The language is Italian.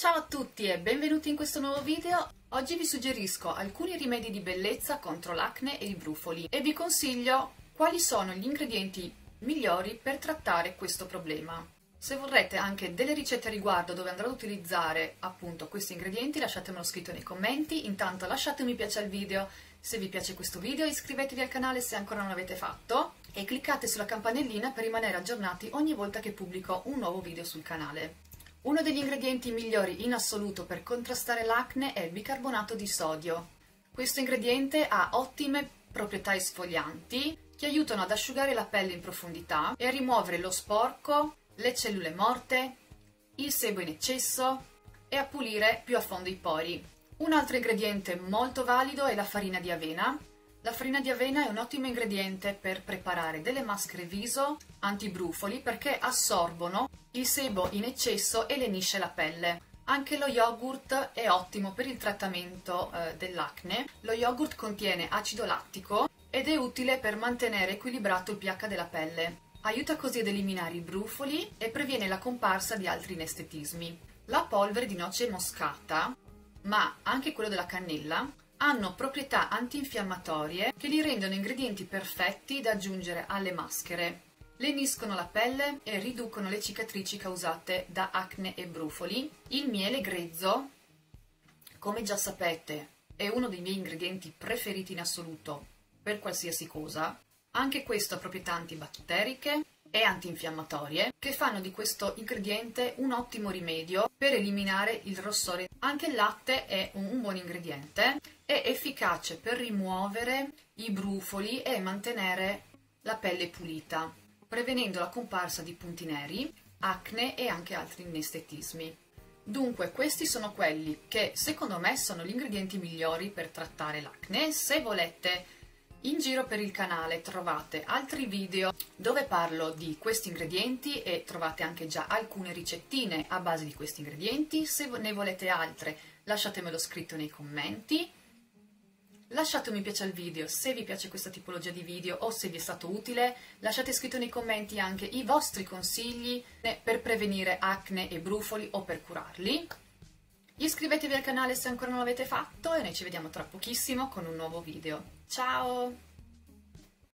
Ciao a tutti e benvenuti in questo nuovo video. Oggi vi suggerisco alcuni rimedi di bellezza contro l'acne e i brufoli e vi consiglio quali sono gli ingredienti migliori per trattare questo problema. Se vorrete anche delle ricette a riguardo dove andrò ad utilizzare appunto questi ingredienti, lasciatemelo scritto nei commenti. Intanto lasciate un mi piace al video se vi piace questo video, iscrivetevi al canale se ancora non l'avete fatto e cliccate sulla campanellina per rimanere aggiornati ogni volta che pubblico un nuovo video sul canale. Uno degli ingredienti migliori in assoluto per contrastare l'acne è il bicarbonato di sodio. Questo ingrediente ha ottime proprietà esfolianti che aiutano ad asciugare la pelle in profondità e a rimuovere lo sporco, le cellule morte, il sebo in eccesso e a pulire più a fondo i pori. Un altro ingrediente molto valido è la farina di avena. La farina di avena è un ottimo ingrediente per preparare delle maschere viso antibrufoli perché assorbono il sebo in eccesso e lenisce la pelle. Anche lo yogurt è ottimo per il trattamento dell'acne. Lo yogurt contiene acido lattico ed è utile per mantenere equilibrato il pH della pelle. Aiuta così ad eliminare i brufoli e previene la comparsa di altri inestetismi. La polvere di noce moscata, ma anche quella della cannella, hanno proprietà antinfiammatorie che li rendono ingredienti perfetti da aggiungere alle maschere. Leniscono la pelle e riducono le cicatrici causate da acne e brufoli. Il miele grezzo, come già sapete, è uno dei miei ingredienti preferiti in assoluto per qualsiasi cosa. Anche questo ha proprietà antibatteriche e antinfiammatorie che fanno di questo ingrediente un ottimo rimedio per eliminare il rossore. Anche il latte è un buon ingrediente, è efficace per rimuovere i brufoli e mantenere la pelle pulita, prevenendo la comparsa di punti neri, acne e anche altri inestetismi. Dunque, questi sono quelli che secondo me sono gli ingredienti migliori per trattare l'acne. Se volete, in giro per il canale trovate altri video dove parlo di questi ingredienti e trovate anche già alcune ricettine a base di questi ingredienti. Se ne volete altre lasciatemelo scritto nei commenti, lasciate un mi piace al video se vi piace questa tipologia di video o se vi è stato utile, lasciate scritto nei commenti anche i vostri consigli per prevenire acne e brufoli o per curarli. Iscrivetevi al canale se ancora non l'avete fatto e noi ci vediamo tra pochissimo con un nuovo video. Ciao!